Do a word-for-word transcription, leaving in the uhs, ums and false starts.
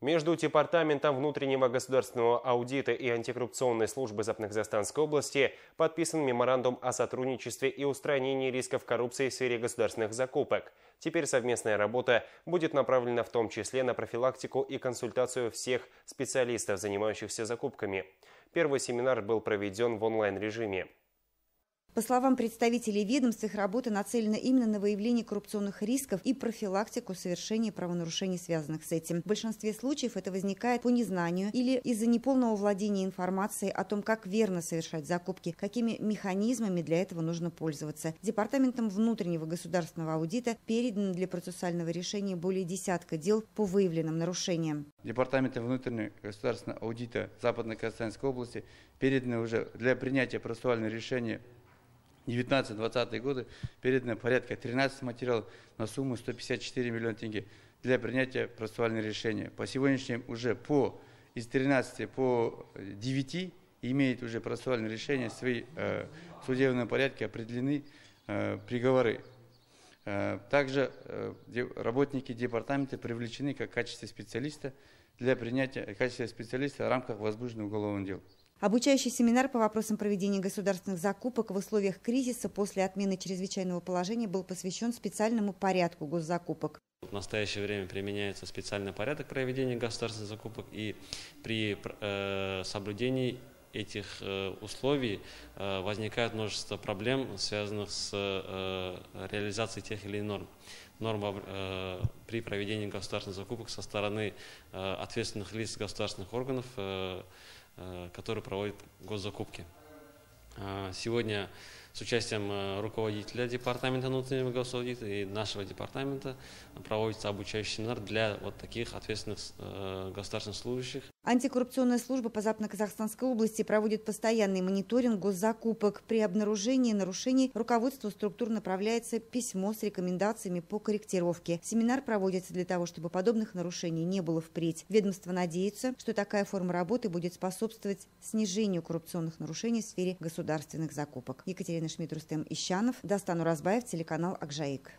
Между Департаментом внутреннего государственного аудита и антикоррупционной службы Западно-Казахстанской области подписан меморандум о сотрудничестве и устранении рисков коррупции в сфере государственных закупок. Теперь совместная работа будет направлена в том числе на профилактику и консультацию всех специалистов, занимающихся закупками. Первый семинар был проведен в онлайн-режиме. По словам представителей ведомств, их работа нацелена именно на выявление коррупционных рисков и профилактику совершения правонарушений, связанных с этим. В большинстве случаев это возникает по незнанию или из-за неполного владения информацией о том, как верно совершать закупки, какими механизмами для этого нужно пользоваться. Департаментом внутреннего государственного аудита передано для процессуального решения более десятка дел по выявленным нарушениям. Департаментом внутреннего государственного аудита Западно-Казахстанской области переданы уже для принятия процессуального решения девятнадцатого-двадцатого годы передано порядка тринадцати материалов на сумму сто пятьдесят четыре миллиона тенге для принятия процессуального решения. По сегодняшнему уже по, из тринадцати по девяти имеет уже процессуальное решение, свои э, в судебном порядке определены э, приговоры. Э, также э, работники департамента привлечены как в качестве специалиста для принятия в качестве специалиста в рамках возбужденного уголовного дела. Обучающий семинар по вопросам проведения государственных закупок в условиях кризиса после отмены чрезвычайного положения был посвящен специальному порядку госзакупок. В настоящее время применяется специальный порядок проведения государственных закупок, и при э, соблюдении этих э, условий э, возникает множество проблем, связанных с э, реализацией тех или иных норм. Норм э, при проведении государственных закупок со стороны э, ответственных лиц государственных органов, э, который проводит госзакупки. Сегодня с участием руководителя департамента внутреннего госаудита и нашего департамента проводится обучающий семинар для вот таких ответственных государственных служащих. Антикоррупционная служба по Западно-Казахстанской области проводит постоянный мониторинг госзакупок. При обнаружении нарушений руководству структур направляется письмо с рекомендациями по корректировке. Семинар проводится для того, чтобы подобных нарушений не было впредь. Ведомство надеется, что такая форма работы будет способствовать снижению коррупционных нарушений в сфере государственных закупок. Екатерина Шмидт, Рустем Ищанов, Достан Разбаев, телеканал Акжайык.